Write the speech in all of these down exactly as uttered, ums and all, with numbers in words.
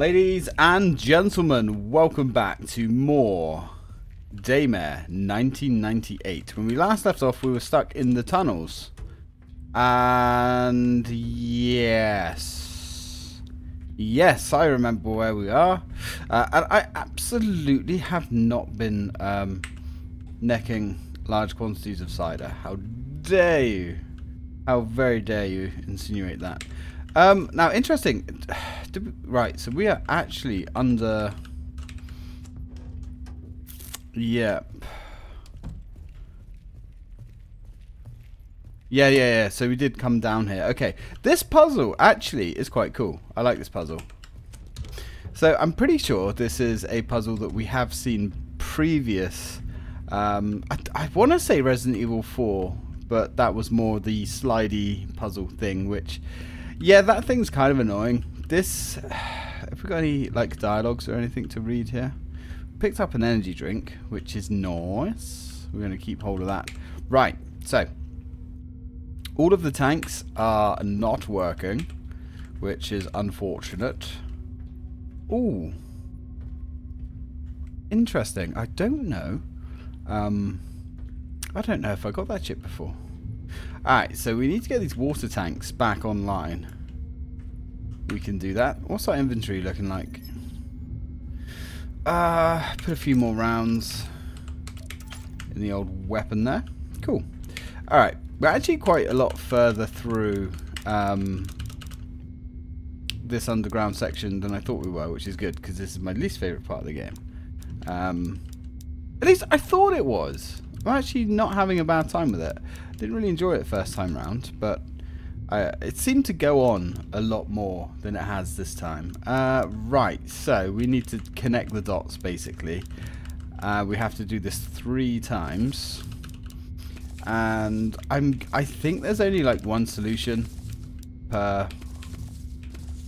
Ladies and gentlemen, welcome back to more Daymare nineteen ninety-eight. When we last left off, we were stuck in the tunnels. And yes. Yes, I remember where we are. Uh, and I absolutely have not been um, necking large quantities of cider. How dare you? How very dare you insinuate that. Um, now, interesting. Right, so we are actually under... Yep. Yeah, yeah, yeah. So we did come down here. Okay. This puzzle actually is quite cool. I like this puzzle. So I'm pretty sure this is a puzzle that we have seen previous. Um, I, I want to say Resident Evil four, but that was more the slidey puzzle thing, which... Yeah, that thing's kind of annoying. This, have we got any like dialogues or anything to read here? Picked up an energy drink, which is nice. We're going to keep hold of that. Right, so all of the tanks are not working, which is unfortunate. Ooh, interesting. I don't know. Um, I don't know if I got that chip before. Alright, so we need to get these water tanks back online. We can do that. What's our inventory looking like? Uh, put a few more rounds in the old weapon there. Cool. Alright, we're actually quite a lot further through um, this underground section than I thought we were, which is good, because this is my least favourite part of the game. Um, at least I thought it was. I'm actually not having a bad time with it. Didn't really enjoy it first time round, but uh, it seemed to go on a lot more than it has this time. Uh, right, so we need to connect the dots, basically. Uh, we have to do this three times. And I'm, I think there's only like one solution per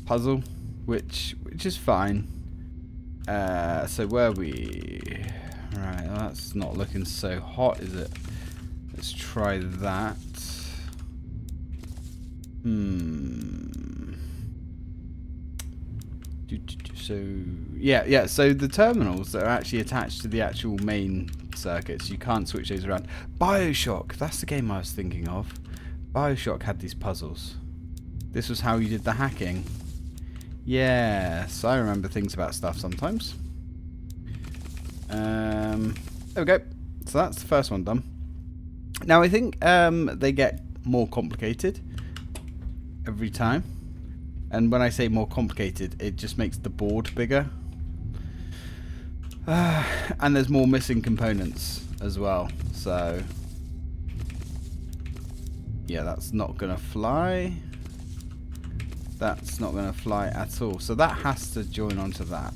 puzzle, which, which is fine. Uh, so where are we... Right, well, that's not looking so hot, is it? Let's try that. Hmm. So, yeah, yeah, so the terminals that are actually attached to the actual main circuits, you can't switch those around. BioShock, that's the game I was thinking of. BioShock had these puzzles. This was how you did the hacking. Yes, I remember things about stuff sometimes. Um, there we go. So that's the first one done. Now I think um, they get more complicated every time. And when I say more complicated, it just makes the board bigger. Uh, and there's more missing components as well. So, yeah, that's not going to fly. That's not going to fly at all. So that has to join onto that.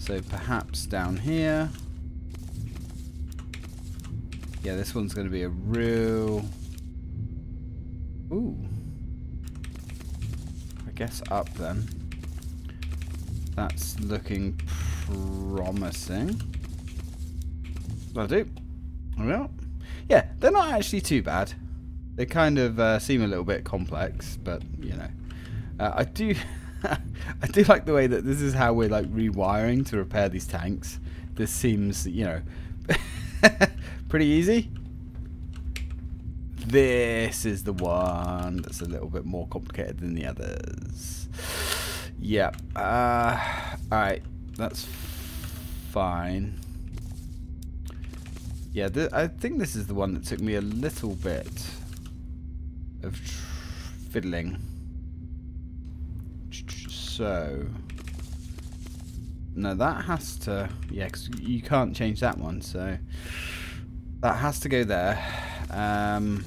So perhaps down here. Yeah, this one's going to be a real... Ooh. I guess up then. That's looking promising. That'll do. There we are. Yeah, they're not actually too bad. They kind of uh, seem a little bit complex, but, you know. Uh, I do... I do like the way that this is how we're like rewiring to repair these tanks. This seems, you know, pretty easy. This is the one that's a little bit more complicated than the others. Yeah. Uh, Alright, that's fine. Yeah, th I think this is the one that took me a little bit of fiddling. So, no, that has to, yeah, because you can't change that one, so that has to go there. Um,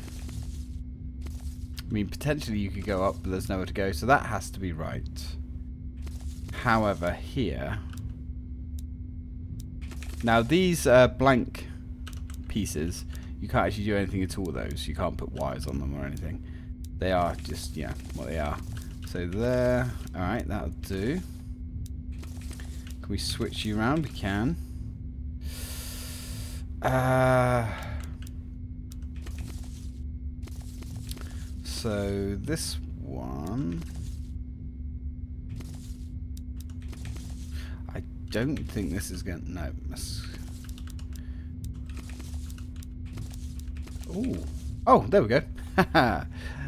I mean, potentially you could go up, but there's nowhere to go, so that has to be right. However, here, now these uh, blank pieces, you can't actually do anything at all with those. You can't put wires on them or anything. They are just, yeah, what they are. So there, alright, that'll do. Can we switch you around? We can. Uh, so this one. don't think this is going to... No. Ooh. Oh, there we go.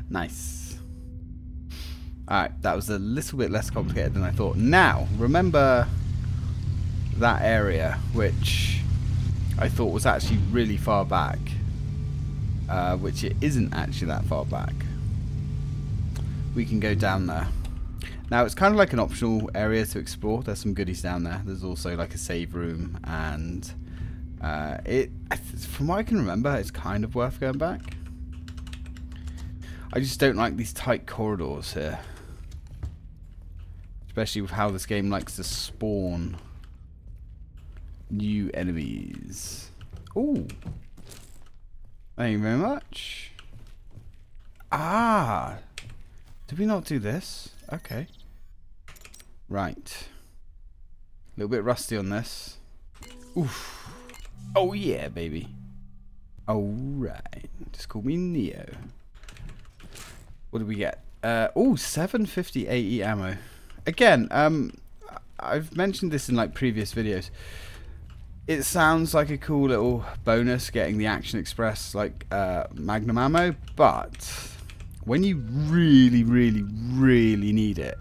Nice. Alright, that was a little bit less complicated than I thought. Now, remember that area, which I thought was actually really far back. Uh, which it isn't actually that far back. We can go down there. Now, it's kind of like an optional area to explore. There's some goodies down there. There's also like a save room, and uh, it, from what I can remember, it's kind of worth going back. I just don't like these tight corridors here, especially with how this game likes to spawn new enemies. Ooh, thank you very much. Ah, did we not do this? Okay. Right. A little bit rusty on this. Oof. Oh yeah, baby. Alright. Just call me Neo. What did we get? Uh, oh, seven fifty A E ammo. Again, um, I've mentioned this in like previous videos. It sounds like a cool little bonus getting the Action Express like uh, Magnum ammo, but... when you really, really, really need it,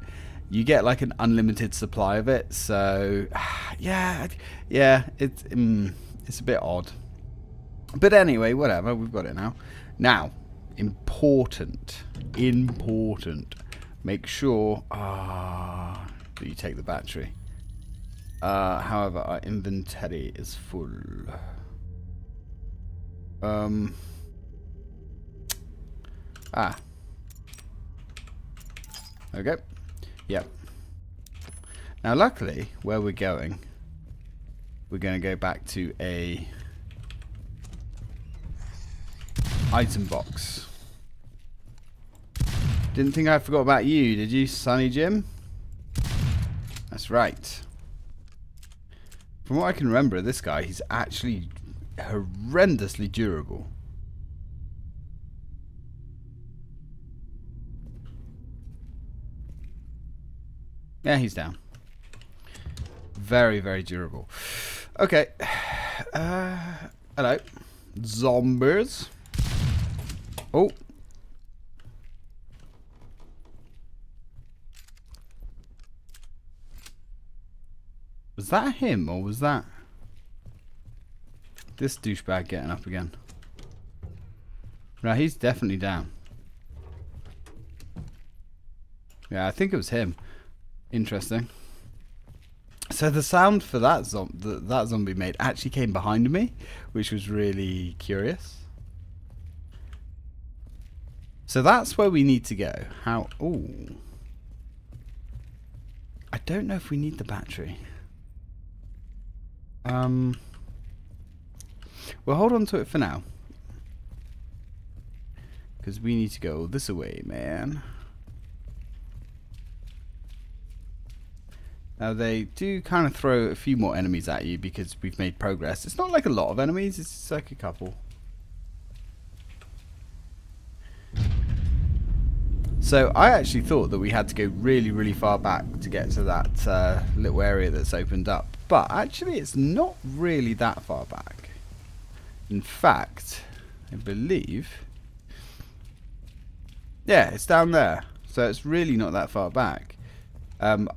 you get like an unlimited supply of it. So, yeah, yeah, it's um, it's a bit odd. But anyway, whatever, we've got it now. Now, important, important. Make sure ah, that you take the battery. Uh, however, our inventory is full. Um. Ah. Okay. Yep. Now, luckily, where we're going, we're going to go back to a item box. Didn't think I forgot about you, did you, Sunny Jim? That's right. From what I can remember of this guy, he's actually horrendously durable. Yeah, he's down. Very, very durable. Okay. Uh, hello. Zombies. Oh. Was that him, or was that... this douchebag getting up again? Right, he's definitely down. Yeah, I think it was him. Interesting. So the sound for that, zom the, that zombie made actually came behind me, which was really curious. So that's where we need to go. How... ooh. I don't know if we need the battery. Um, we'll hold on to it for now. Because we need to go this away, man. Now, they do kind of throw a few more enemies at you because we've made progress. It's not like a lot of enemies, it's just like a couple. So, I actually thought that we had to go really, really far back to get to that uh, little area that's opened up. But, actually, it's not really that far back. In fact, I believe... yeah, it's down there. So, it's really not that far back. Um...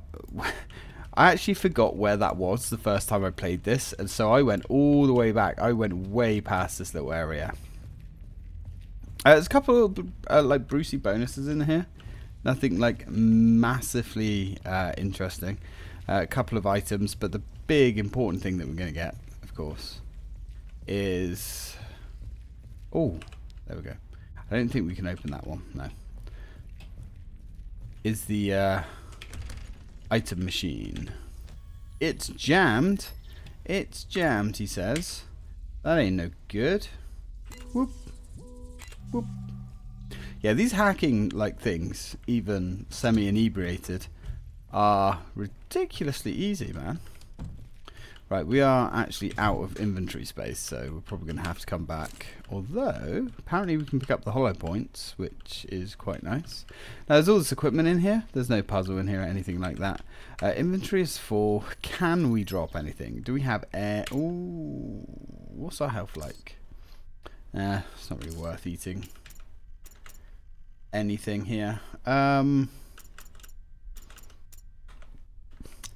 I actually forgot where that was the first time I played this, and so I went all the way back. I went way past this little area. Uh, there's a couple of uh, like Brucey bonuses in here. Nothing like massively uh, interesting. Uh, a couple of items, but the big important thing that we're going to get, of course, is... oh, there we go. I don't think we can open that one, no. Is the... Uh, item machine. It's jammed. It's jammed, he says. That ain't no good. Whoop. Whoop. Yeah, these hacking like things, even semi-inebriated, are ridiculously easy, man. Right, we are actually out of inventory space, so we're probably going to have to come back. Although, apparently we can pick up the hollow points, which is quite nice. Now, there's all this equipment in here. There's no puzzle in here or anything like that. Uh, inventory is for... Can we drop anything? Do we have air? Ooh, what's our health like? Uh, it's not really worth eating anything here. Um,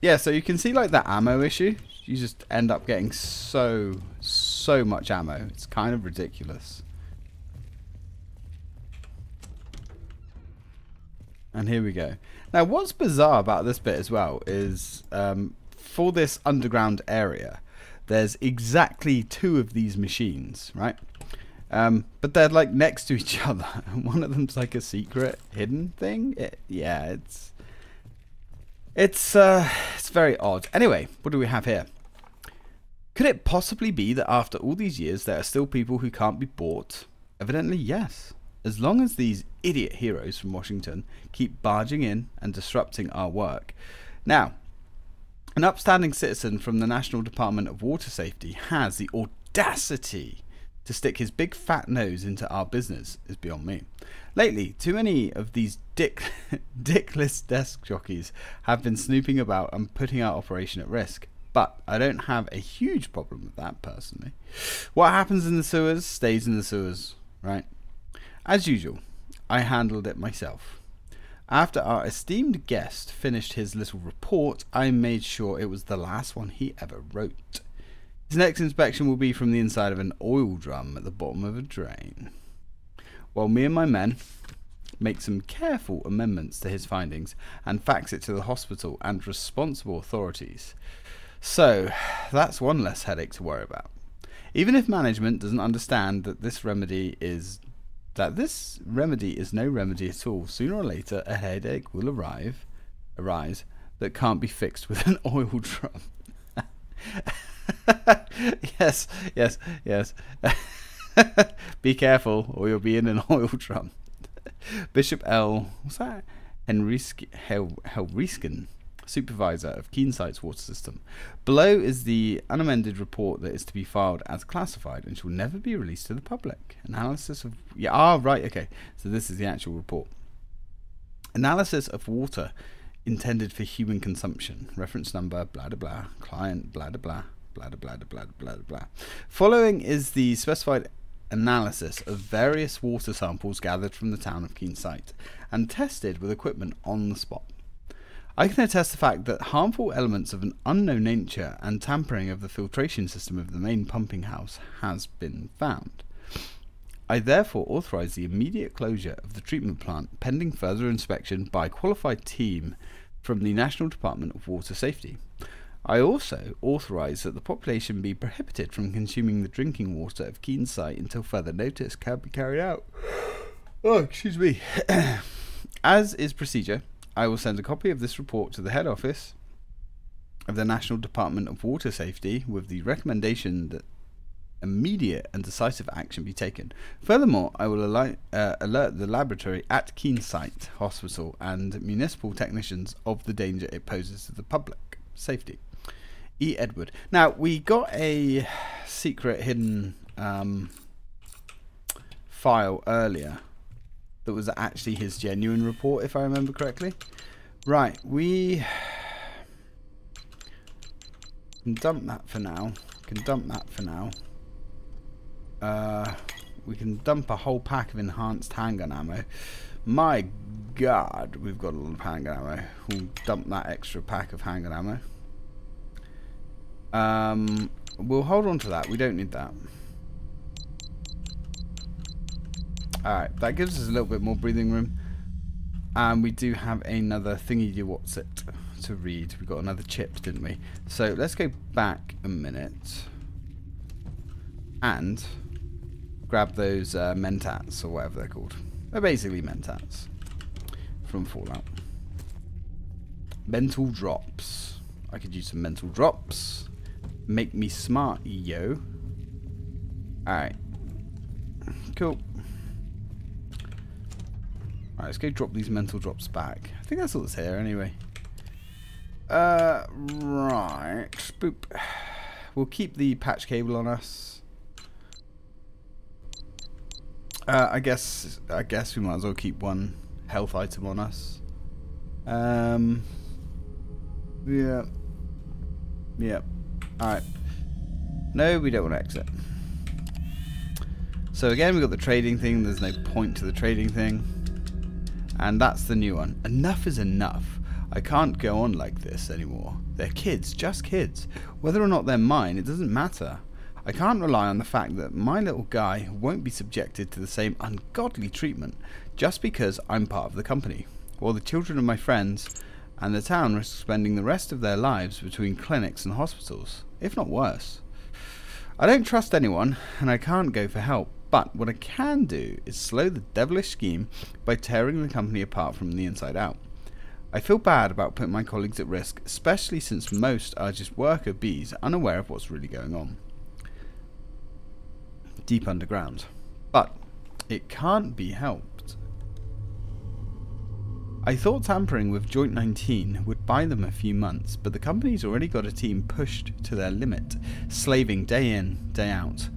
yeah, so you can see like that ammo issue. You just end up getting so, so much ammo. It's kind of ridiculous. And here we go. Now, what's bizarre about this bit as well is um, for this underground area, there's exactly two of these machines, right? Um, but they're like next to each other. One of them's like a secret hidden thing. It, yeah, it's it's uh, it's very odd. Anyway, what do we have here? Could it possibly be that after all these years, there are still people who can't be bought? Evidently, yes. As long as these idiot heroes from Washington keep barging in and disrupting our work. Now, an upstanding citizen from the National Department of Water Safety has the audacity to stick his big fat nose into our business is beyond me. Lately, too many of these dick, dickless desk jockeys have been snooping about and putting our operation at risk. But I don't have a huge problem with that, personally. What happens in the sewers stays in the sewers, right? As usual, I handled it myself. After our esteemed guest finished his little report, I made sure it was the last one he ever wrote. His next inspection will be from the inside of an oil drum at the bottom of a drain. While me and my men make some careful amendments to his findings and fax it to the hospital and responsible authorities. So, that's one less headache to worry about. Even if management doesn't understand that this remedy is... that this remedy is no remedy at all, sooner or later a headache will arrive, arise that can't be fixed with an oil drum. yes, yes, yes. Be careful or you'll be in an oil drum. Bishop L. What's that? Henrisk, Hel, Helriskin, supervisor of Keen Sight's water system. Below is the unamended report that is to be filed as classified and shall never be released to the public. Analysis of... Yeah, ah, right, okay. So this is the actual report. Analysis of water intended for human consumption. Reference number, blah, blah, blah. Client, blah, blah, blah. Blah, blah, blah, blah, blah. Following is the specified analysis of various water samples gathered from the town of Keen Sight and tested with equipment on the spot. I can attest the fact that harmful elements of an unknown nature and tampering of the filtration system of the main pumping house has been found. I therefore authorize the immediate closure of the treatment plant pending further inspection by a qualified team from the National Department of Water Safety. I also authorise that the population be prohibited from consuming the drinking water of Keen Sight until further notice can be carried out. Oh, excuse me. As is procedure, I will send a copy of this report to the head office of the National Department of Water Safety with the recommendation that immediate and decisive action be taken. Furthermore, I will alert, uh, alert the laboratory at Keen Sight Hospital and municipal technicians of the danger it poses to the public safety. E. Edward. Now, we got a secret hidden um, file earlier that was actually his genuine report, if I remember correctly. Right, we can dump that for now. Can dump that for now. Uh, we can dump a whole pack of enhanced handgun ammo. My God, we've got a lot of handgun ammo. We'll dump that extra pack of handgun ammo. Um, we'll hold on to that. We don't need that. Alright, that gives us a little bit more breathing room. And we do have another thingy-do-what's-it to read. We got another chip, didn't we? So, let's go back a minute. And grab those uh, mentats, or whatever they're called. They're basically mentats from Fallout. Mental drops. I could use some mental drops. Make me smart, yo. Alright. Cool. Alright, let's go drop these mental drops back. I think that's all that's here anyway. Uh, right. Boop. We'll keep the patch cable on us. Uh, I guess I guess we might as well keep one health item on us. Um. Yeah. Yeah. Alright. No, we don't want to exit. So again, we've got the trading thing. There's no point to the trading thing. And that's the new one. Enough is enough. I can't go on like this anymore. They're kids, just kids. Whether or not they're mine, it doesn't matter. I can't rely on the fact that my little guy won't be subjected to the same ungodly treatment just because I'm part of the company, or the children of my friends and the town risk spending the rest of their lives between clinics and hospitals, if not worse. I don't trust anyone, and I can't go for help, but what I can do is slow the devilish scheme by tearing the company apart from the inside out. I feel bad about putting my colleagues at risk, especially since most are just worker bees unaware of what's really going on deep underground. But it can't be helped. I thought tampering with Joint nineteen would buy them a few months, but the company's already got a team pushed to their limit, slaving day in, day out.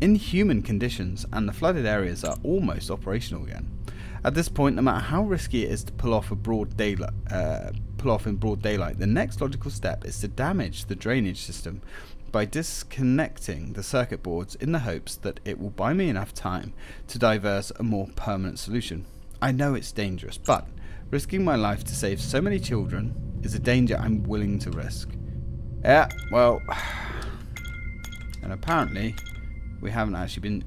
Inhuman conditions, and the flooded areas are almost operational again. At this point, no matter how risky it is to pull off, a broad daylight, uh, pull off in broad daylight, the next logical step is to damage the drainage system by disconnecting the circuit boards in the hopes that it will buy me enough time to devise a more permanent solution. I know it's dangerous, but risking my life to save so many children is a danger I'm willing to risk. Yeah, well... And apparently, we haven't actually been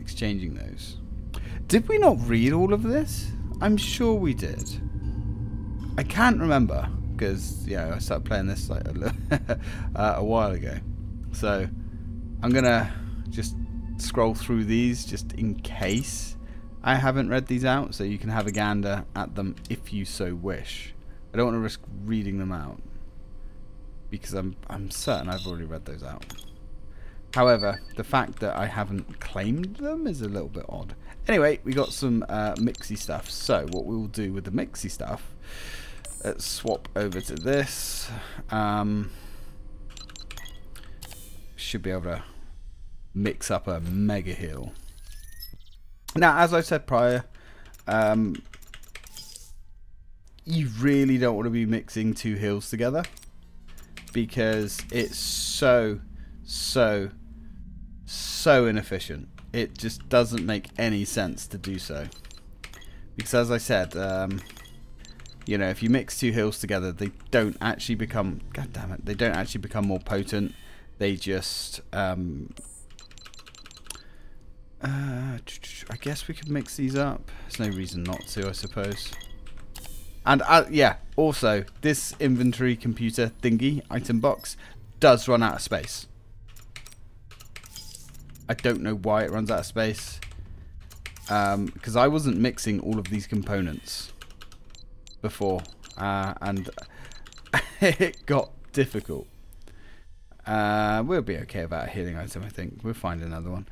exchanging those. Did we not read all of this? I'm sure we did. I can't remember because, yeah, I started playing this like a, little uh, a while ago. So I'm gonna just scroll through these just in case I haven't read these out, so you can have a gander at them if you so wish. I don't want to risk reading them out because I'm, I'm certain I've already read those out. However, the fact that I haven't claimed them is a little bit odd. Anyway, we got some uh, mixy stuff. So what we'll do with the mixy stuff, let's swap over to this. Um, should be able to mix up a mega heal. Now, as I said prior, um, you really don't want to be mixing two heals together because it's so... so so inefficient. It just doesn't make any sense to do so, because as I said, um, you know, if you mix two heals together, they don't actually become, god damn it, they don't actually become more potent. They just um, uh, I guess we could mix these up. There's no reason not to, I suppose. And uh, yeah, also this inventory computer thingy item box does run out of space. I don't know why it runs out of space, because um, I wasn't mixing all of these components before, uh, and it got difficult. Uh, we'll be okay about a healing item, I think. We'll find another one.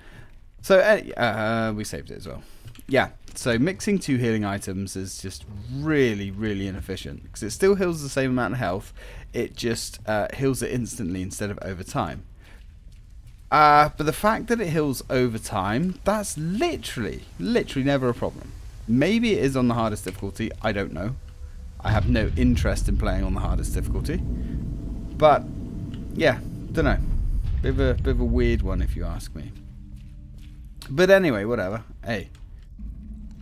So uh, uh, we saved it as well. Yeah, so mixing two healing items is just really, really inefficient, because it still heals the same amount of health. It just uh, heals it instantly instead of over time. Uh, but the fact that it heals over time, that's literally, literally never a problem. Maybe it is on the hardest difficulty, I don't know. I have no interest in playing on the hardest difficulty. But, yeah, don't know. Bit of a, bit of a weird one, if you ask me. But anyway, whatever. Hey,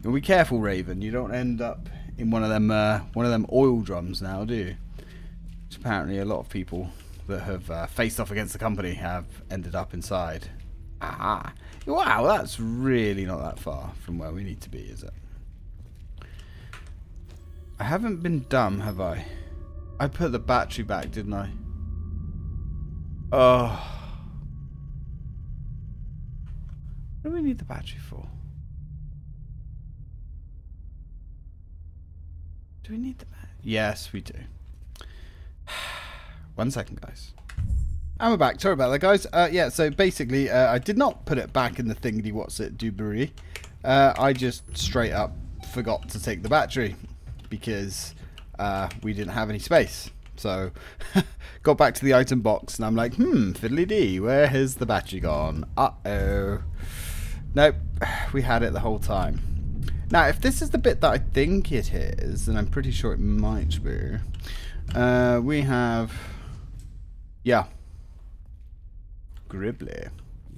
be careful, Raven. You don't end up in one of them, uh, one of them oil drums now, do you? Which apparently a lot of people that have uh, faced off against the company have ended up inside. Aha! Wow, that's really not that far from where we need to be, is it? I haven't been dumb, have I? I put the battery back, didn't I? Oh. What do we need the battery for? Do we need the battery? Yes, we do. One second, guys. And we're back. Sorry about that, guys. Uh, yeah, so basically, uh, I did not put it back in the thingy what's it doobery. Uh I just straight up forgot to take the battery because uh, we didn't have any space. So got back to the item box and I'm like, hmm, fiddly-dee, where has the battery gone? Uh-oh. Nope, we had it the whole time. Now, if this is the bit that I think it is, and I'm pretty sure it might be, uh, we have, yeah, Gribbly.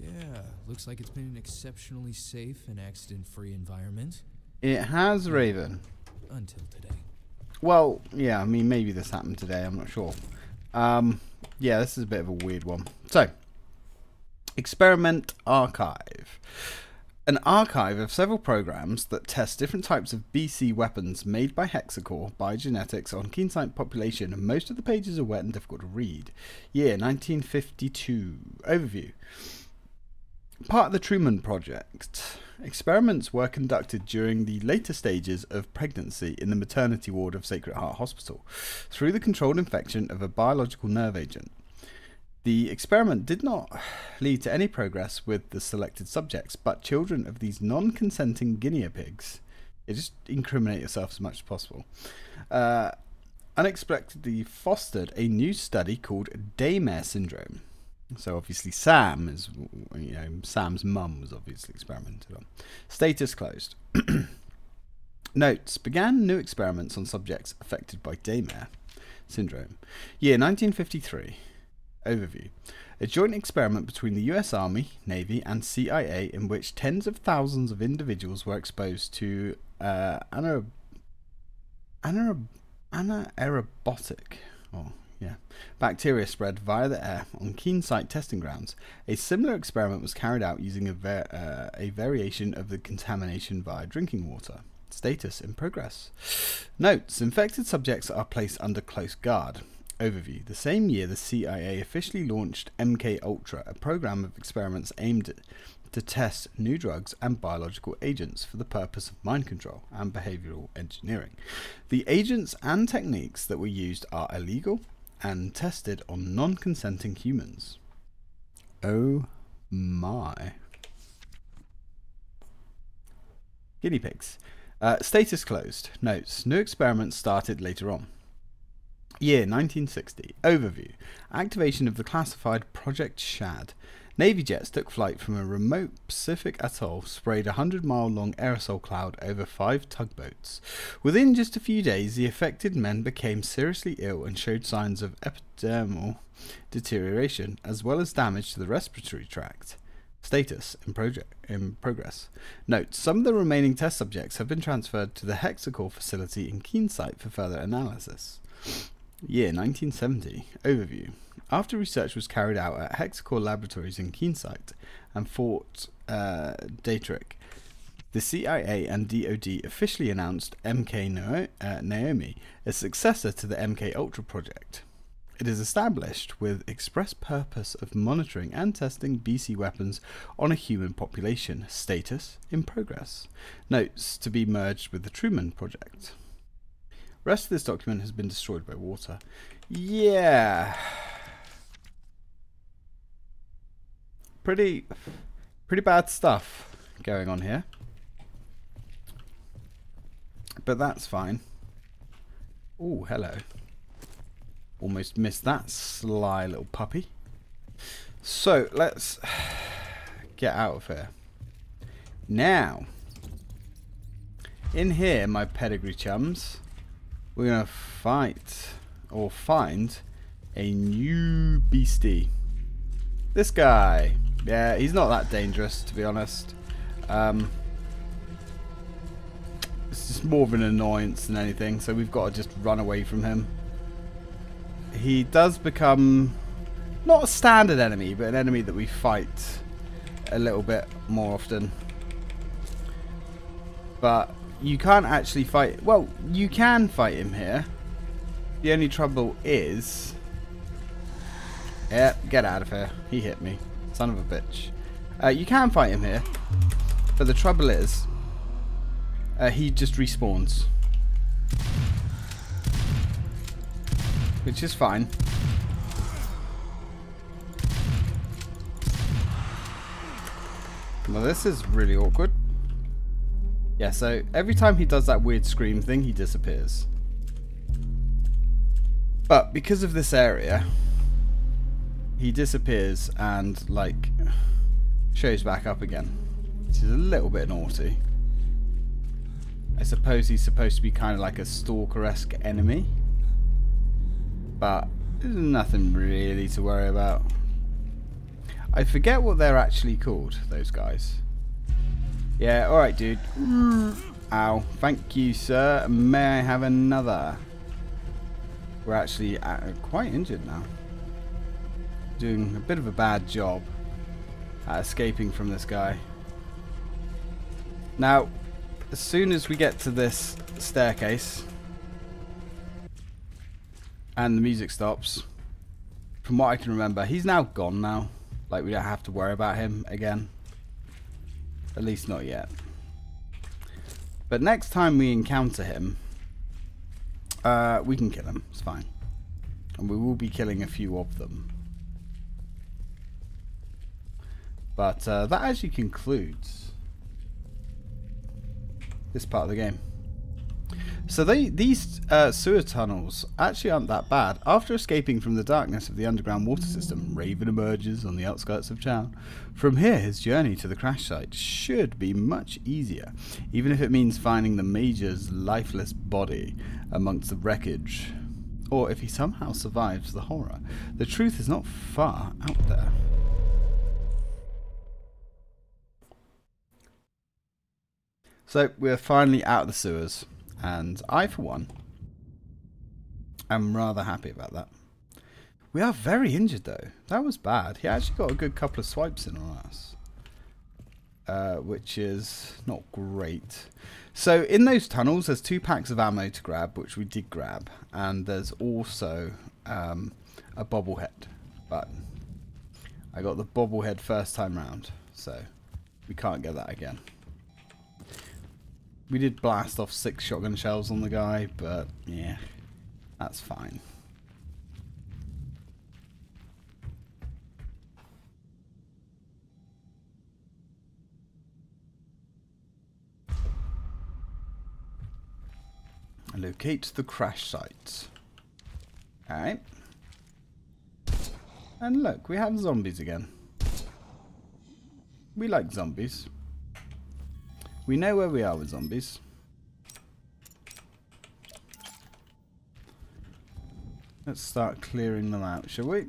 Yeah, looks like it's been an exceptionally safe and accident-free environment. It has, Raven. Until today. Well, yeah, I mean, maybe this happened today, I'm not sure. Um, yeah, this is a bit of a weird one. So, experiment archive. An archive of several programs that test different types of B C weapons made by Hexacore by genetics on Keen Sight population, and most of the pages are wet and difficult to read. Year nineteen fifty-two. Overview. Part of the Truman Project. Experiments were conducted during the later stages of pregnancy in the maternity ward of Sacred Heart Hospital through the controlled infection of a biological nerve agent. The experiment did not lead to any progress with the selected subjects, but children of these non-consenting guinea pigs, you just incriminate yourself as much as possible, uh, unexpectedly fostered a new study called Daymare Syndrome. So obviously Sam is, you know, Sam's mum was obviously experimented on. Status closed. Notes. Began new experiments on subjects affected by Daymare Syndrome. Year nineteen fifty-three. Overview. A joint experiment between the U S Army, Navy and C I A in which tens of thousands of individuals were exposed to uh, anaer anaer anaerobotic oh, yeah, bacteria spread via the air on Keen Sight testing grounds. A similar experiment was carried out using a, var uh, a variation of the contamination via drinking water. Status in progress. Notes. Infected subjects are placed under close guard. Overview. The same year, the C I A officially launched M K Ultra, a program of experiments aimed to test new drugs and biological agents for the purpose of mind control and behavioral engineering. The agents and techniques that were used are illegal and tested on non-consenting humans. Oh my. Guinea pigs. Uh, status closed. Notes. New experiments started later on. Year nineteen sixty. Overview. Activation of the classified Project Shad. Navy jets took flight from a remote Pacific atoll, sprayed a hundred mile long aerosol cloud over five tugboats. Within just a few days, the affected men became seriously ill and showed signs of epidermal deterioration, as well as damage to the respiratory tract. Status in, project, in progress. Note, some of the remaining test subjects have been transferred to the Hexacore facility in Keen Sight for further analysis. Year nineteen seventy. Overview. After research was carried out at Hexacore Laboratories in Keen Sight and Fort uh, Detrick, the C I A and D O D officially announced M K Naomi, a successor to the M K Ultra project. It is established with express purpose of monitoring and testing B C weapons on a human population. Status in progress. Notes. To be merged with the Truman Project. Rest of this document has been destroyed by water. Yeah. Pretty pretty bad stuff going on here. But that's fine. Oh, hello. Almost missed that sly little puppy. So, let's get out of here. Now, in here, my pedigree chums, we're going to fight, or find, a new beastie. This guy. Yeah, he's not that dangerous, to be honest. Um, it's just more of an annoyance than anything, so we've got to just run away from him. He does become, not a standard enemy, but an enemy that we fight a little bit more often. But you can't actually fight, well, you can fight him here. The only trouble is, yeah, get out of here. He hit me, son of a bitch. Uh, you can fight him here, but the trouble is, uh, he just respawns, which is fine. Well, this is really awkward. Yeah, so every time he does that weird scream thing, he disappears. But because of this area, he disappears and like shows back up again, which is a little bit naughty. I suppose he's supposed to be kind of like a stalker-esque enemy, but there's nothing really to worry about. I forget what they're actually called, those guys. Yeah, alright dude. Ow. Thank you, sir. May I have another? We're actually quite injured now. Doing a bit of a bad job at escaping from this guy. Now, as soon as we get to this staircase and the music stops, from what I can remember, he's now gone now. Like, we don't have to worry about him again. At least not yet. But next time we encounter him, uh, we can kill him. It's fine. And we will be killing a few of them. But uh, that actually concludes this part of the game. So they, these uh, sewer tunnels actually aren't that bad. After escaping from the darkness of the underground water system, Raven emerges on the outskirts of town. From here, his journey to the crash site should be much easier, even if it means finding the Major's lifeless body amongst the wreckage. Or if he somehow survives the horror. The truth is not far out there. So we're finally out of the sewers. And I, for one, am rather happy about that. We are very injured, though. That was bad. He actually got a good couple of swipes in on us, uh, which is not great. So in those tunnels, there's two packs of ammo to grab, which we did grab. And there's also um, a bobblehead. But I got the bobblehead first time round, so we can't get that again. We did blast off six shotgun shells on the guy, but yeah, that's fine. Locate the crash site. Alright. And look, we have zombies again. We like zombies. We know where we are with zombies. Let's start clearing them out, shall we?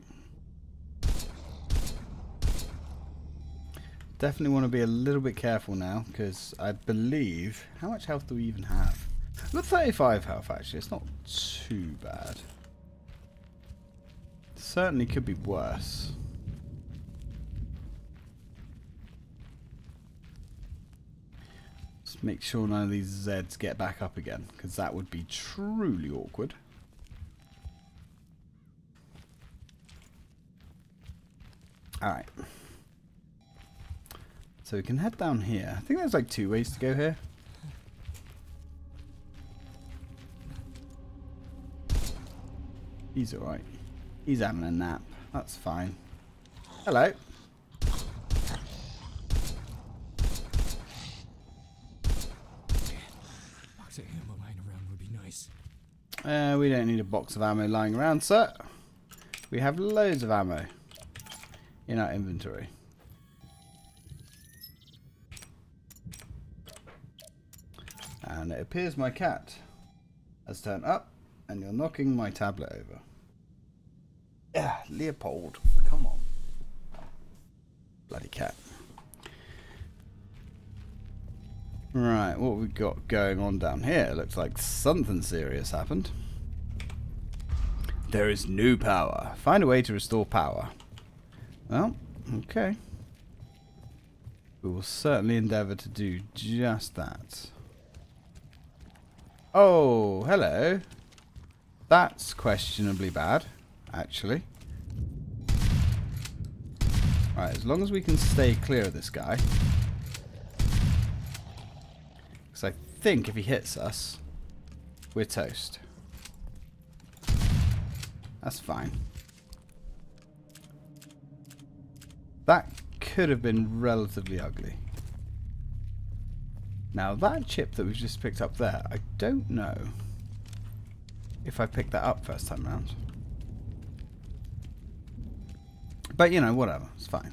Definitely want to be a little bit careful now, because I believe... How much health do we even have? We're thirty-five health, actually. It's not too bad. Certainly could be worse. Make sure none of these Zeds get back up again, because that would be truly awkward. Alright. So we can head down here. I think there's like two ways to go here. He's alright. He's having a nap. That's fine. Hello. Uh, we don't need a box of ammo lying around, sir. We have loads of ammo in our inventory. And it appears my cat has turned up and you're knocking my tablet over. Yeah, Leopold, come on. Bloody cat. Right, what we've got going on down here? Looks like something serious happened. There is no power. Find a way to restore power. Well, okay. We will certainly endeavour to do just that. Oh, hello. That's questionably bad, actually. Right, as long as we can stay clear of this guy... I think if he hits us, we're toast. That's fine. That could have been relatively ugly. Now that chip that we've just picked up there, I don't know if I picked that up first time round. But, you know, whatever. It's fine.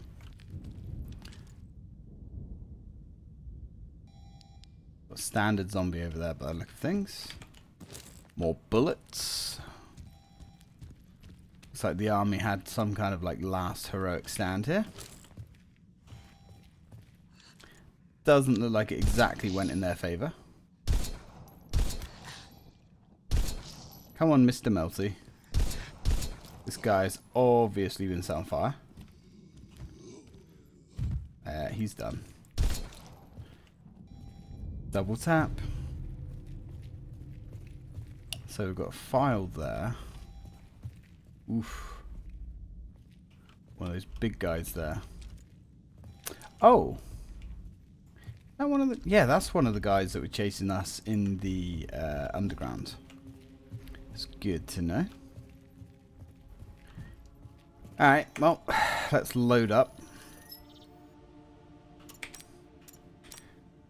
Got a standard zombie over there by the look of things. More bullets. Looks like the army had some kind of, like, last heroic stand here. Doesn't look like it exactly went in their favor. Come on, Mister Melty. This guy's obviously been set on fire. Uh, he's done. Double tap. So we've got a file there. Oof. One of those big guys there. Oh! That one of the, yeah, that's one of the guys that were chasing us in the uh, underground. It's good to know. Alright, well, let's load up.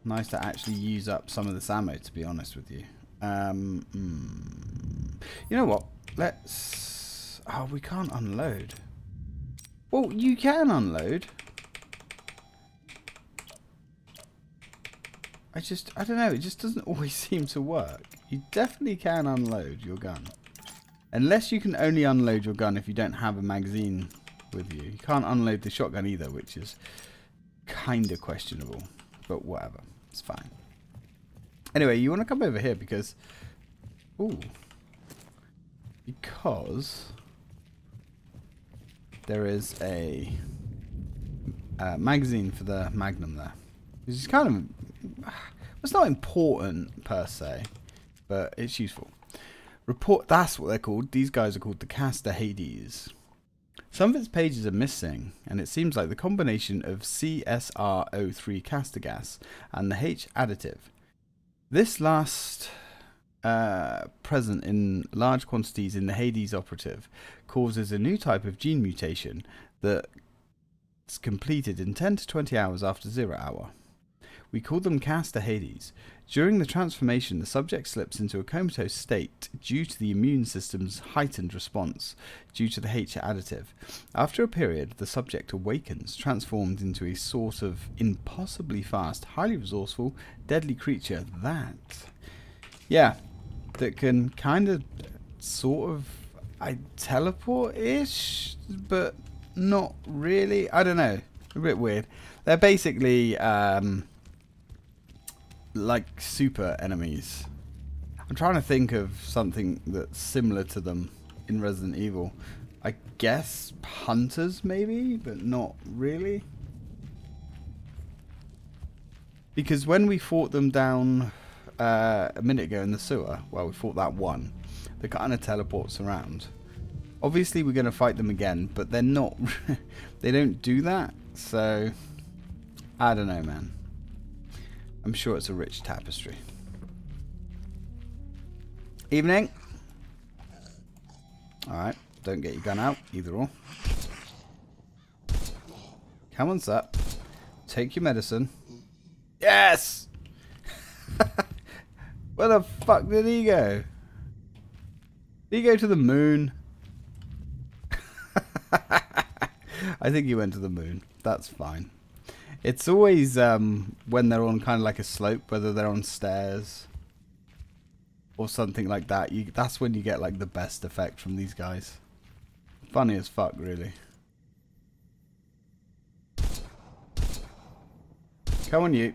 Nice to actually use up some of this ammo, to be honest with you. Um, mm, you know what? Let's... Oh, we can't unload. Well, you can unload. I just, I don't know, it just doesn't always seem to work. You definitely can unload your gun. Unless you can only unload your gun if you don't have a magazine with you. You can't unload the shotgun either, which is kind of questionable. But whatever, it's fine. Anyway, you want to come over here because... Ooh. Because... There is a, a magazine for the Magnum there. Which is kind of... It's not important per se, but it's useful. Report, that's what they're called. These guys are called the Castor Hades. Some of its pages are missing, and it seems like the combination of C S R O three castor gas and the H additive. This last uh, present in large quantities in the Hades operative causes a new type of gene mutation that's completed in ten to twenty hours after zero hour. We call them Castor Hades. During the transformation, the subject slips into a comatose state due to the immune system's heightened response due to the H additive. After a period, the subject awakens, transformed into a sort of impossibly fast, highly resourceful, deadly creature that... Yeah, that can kind of, sort of, I teleport-ish, but not really. I don't know. A bit weird. They're basically... Um, like super enemies. I'm trying to think of something that's similar to them in Resident Evil. I guess hunters maybe, but not really. Because when we fought them down uh, a minute ago in the sewer, well, we fought that one, they kind of teleports around. Obviously we're going to fight them again, but they're not, they don't do that, so I don't know, man. I'm sure it's a rich tapestry. Evening. Alright, don't get your gun out, either or. Come on, sir. Take your medicine. Yes! Where the fuck did he go? Did he go to the moon? I think he went to the moon. That's fine. It's always um, when they're on kind of like a slope, whether they're on stairs or something like that. You, that's when you get like the best effect from these guys. Funny as fuck, really. Come on, you.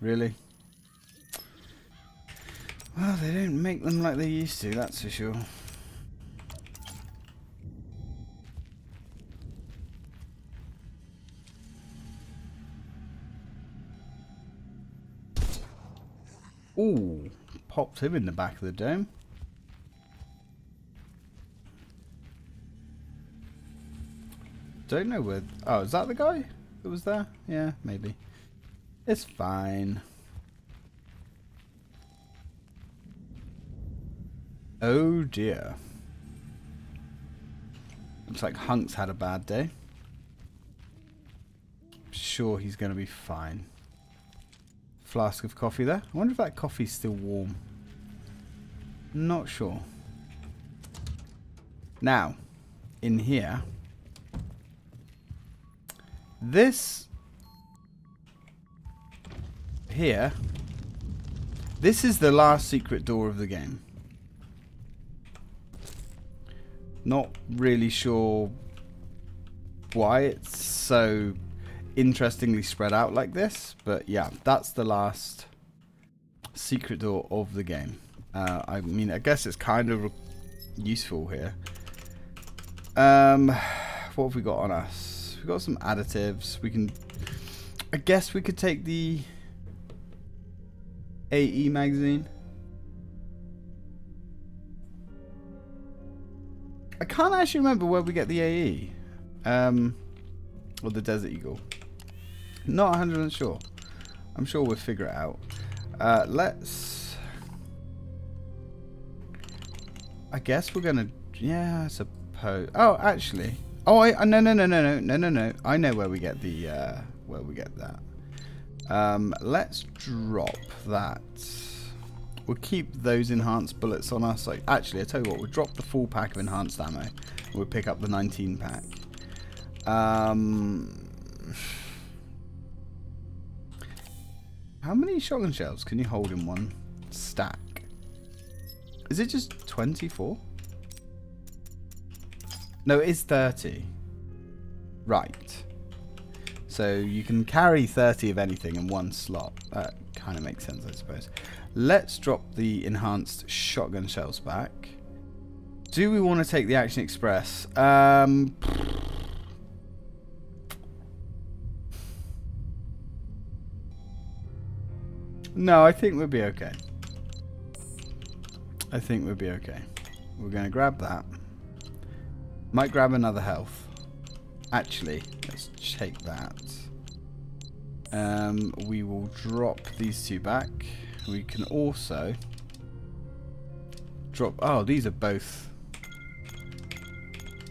Really? Well, they don't make them like they used to, that's for sure. Ooh, popped him in the back of the dome. Don't know where... Oh, is that the guy that was there? Yeah, maybe. It's fine. Oh dear. Looks like Hunk's had a bad day. I'm sure he's going to be fine. Flask of coffee there. I wonder if that coffee's still warm. Not sure. Now, in here. This here. This is the last secret door of the game. Not really sure why it's so interestingly spread out like this, but yeah, that's the last secret door of the game. Uh, I mean, I guess it's kind of useful here. Um, what have we got on us? We've got some additives. We can, I guess we could take the A E magazine. I can't actually remember where we get the A E. Um, or the Desert Eagle. Not one hundred percent sure. I'm sure we'll figure it out. Uh, let's... I guess we're gonna... Yeah, I suppose... Oh, actually... Oh, I... No, no, no, no, no, no, no, no. I know where we get the... Uh, where we get that. Um, let's drop that. We'll keep those enhanced bullets on us. Like, actually, I tell you what, we'll drop the full pack of enhanced ammo. And we'll pick up the nineteen pack. Um, how many shotgun shells can you hold in one stack? Is it just twenty-four? No, it is thirty. Right. So you can carry thirty of anything in one slot. That kind of makes sense, I suppose. Let's drop the enhanced shotgun shells back. Do we want to take the Action Express? Um, no, I think we'll be okay. I think we'll be okay. We're going to grab that. Might grab another health. Actually, let's take that. Um, we will drop these two back. We can also drop... Oh, these are both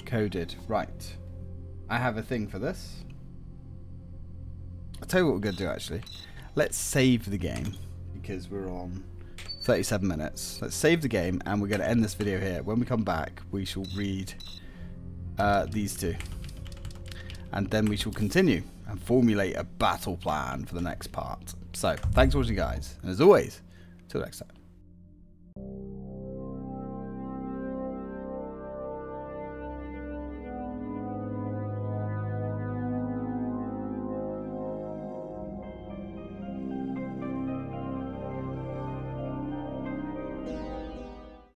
coded. Right. I have a thing for this. I'll tell you what we're going to do, actually. Let's save the game, because we're on thirty-seven minutes. Let's save the game, and we're going to end this video here. When we come back, we shall read uh, these two. And then we shall continue and formulate a battle plan for the next part. So, thanks for watching, guys. And as always, till next time.